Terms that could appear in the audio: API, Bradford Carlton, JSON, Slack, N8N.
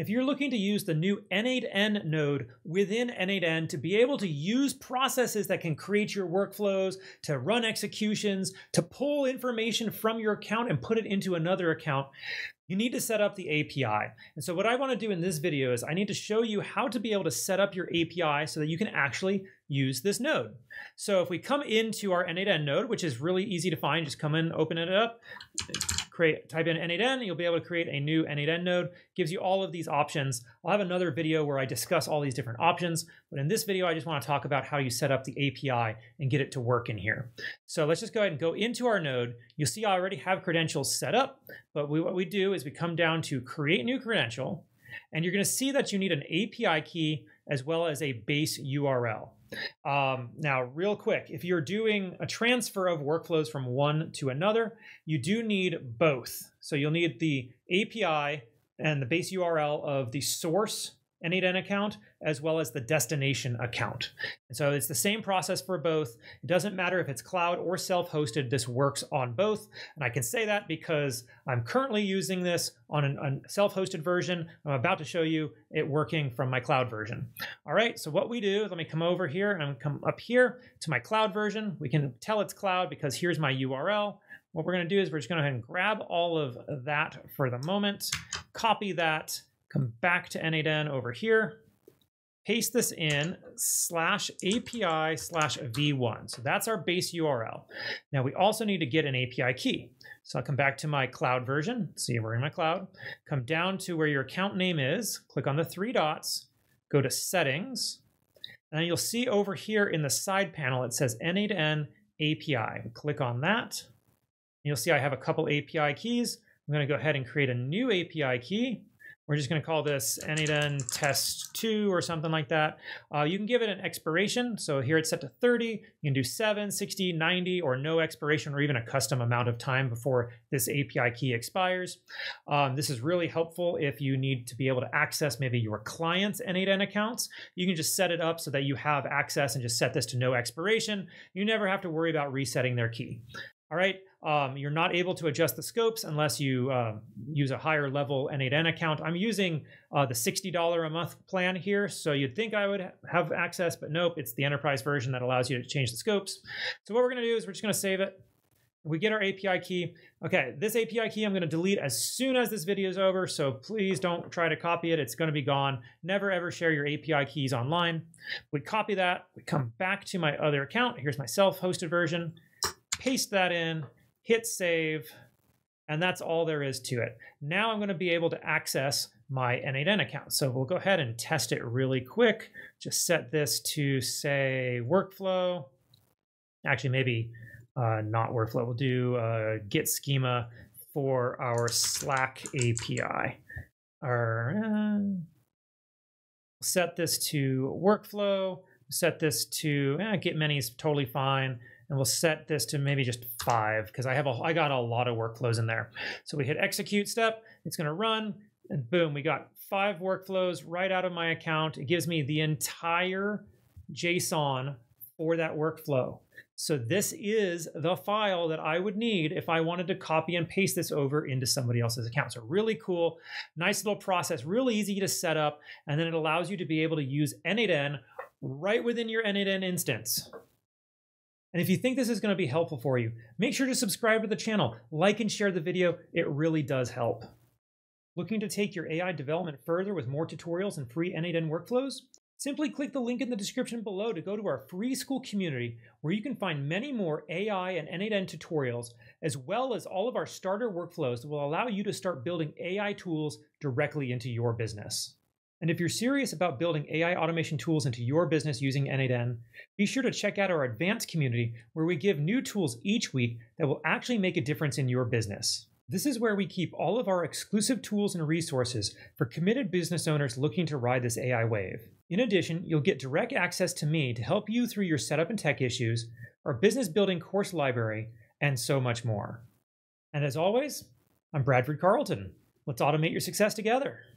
If you're looking to use the new N8N node within N8N to be able to use processes that can create your workflows, to run executions, to pull information from your account and put it into another account, you need to set up the API. And so what I want to do in this video is I need to show you how to be able to set up your API so that you can actually use this node. So if we come into our N8N node, which is really easy to find, just come in, open it up, type in N8N, you'll be able to create a new N8N node. Gives you all of these options. I'll have another video where I discuss all these different options, but in this video, I just want to talk about how you set up the API and get it to work in here. So let's just go ahead and go into our node. You'll see I already have credentials set up, but what we do is we come down to create new credential, and you're going to see that you need an API key as well as a base URL. Now, real quick, if you're doing a transfer of workflows from one to another, you do need both. So you'll need the API and the base URL of the source N8N account, as well as the destination account. And so it's the same process for both. It doesn't matter if it's cloud or self-hosted, this works on both. And I can say that because I'm currently using this on a self-hosted version. I'm about to show you it working from my cloud version. All right, so what we do, let me come over here and come up here to my cloud version. We can tell it's cloud because here's my URL. What we're gonna do is we're just gonna go ahead and grab all of that for the moment, copy that, come back to N8N over here, paste this in /API/v1. So that's our base URL. Now we also need to get an API key. So I'll come back to my cloud version. See, we're in my cloud. Come down to where your account name is, click on the three dots, go to settings, and then you'll see over here in the side panel, it says N8N API. Click on that. You'll see I have a couple API keys. I'm gonna go ahead and create a new API key. We're just going to call this N8N test 2 or something like that. You can give it an expiration. So here it's set to 30. You can do 7, 60, 90, or no expiration, or even a custom amount of time before this API key expires. This is really helpful if you need to be able to access maybe your client's N8N accounts. You can just set it up so that you have access and just set this to no expiration. You never have to worry about resetting their key. All right. You're not able to adjust the scopes unless you use a higher level N8N account. I'm using the $60 a month plan here, so you'd think I would have access, but nope, it's the enterprise version that allows you to change the scopes. So what we're gonna do is we're just gonna save it. We get our API key. Okay, this API key I'm gonna delete as soon as this video is over, so please don't try to copy it, it's gonna be gone. Never ever share your API keys online. We copy that, we come back to my other account, here's my self-hosted version, paste that in, hit save, and that's all there is to it. Now I'm going to be able to access my N8N account. So we'll go ahead and test it really quick. Just set this to, say, workflow. Actually, maybe not workflow. We'll do get schema for our Slack API. Set this to workflow. Set this to get many is totally fine. And we'll set this to maybe just 5 because I got a lot of workflows in there. So we hit execute step, it's gonna run, and boom, we got 5 workflows right out of my account. It gives me the entire JSON for that workflow. So this is the file that I would need if I wanted to copy and paste this over into somebody else's account. So really cool, nice little process, really easy to set up, and then it allows you to be able to use N8N right within your N8N instance. And if you think this is going to be helpful for you, make sure to subscribe to the channel, like and share the video. It really does help. Looking to take your AI development further with more tutorials and free N8N workflows? Simply click the link in the description below to go to our free school community where you can find many more AI and N8N tutorials, as well as all of our starter workflows that will allow you to start building AI tools directly into your business. And if you're serious about building AI automation tools into your business using N8N, be sure to check out our advanced community where we give new tools each week that will actually make a difference in your business. This is where we keep all of our exclusive tools and resources for committed business owners looking to ride this AI wave. In addition, you'll get direct access to me to help you through your setup and tech issues, our business building course library, and so much more. And as always, I'm Bradford Carlton. Let's automate your success together.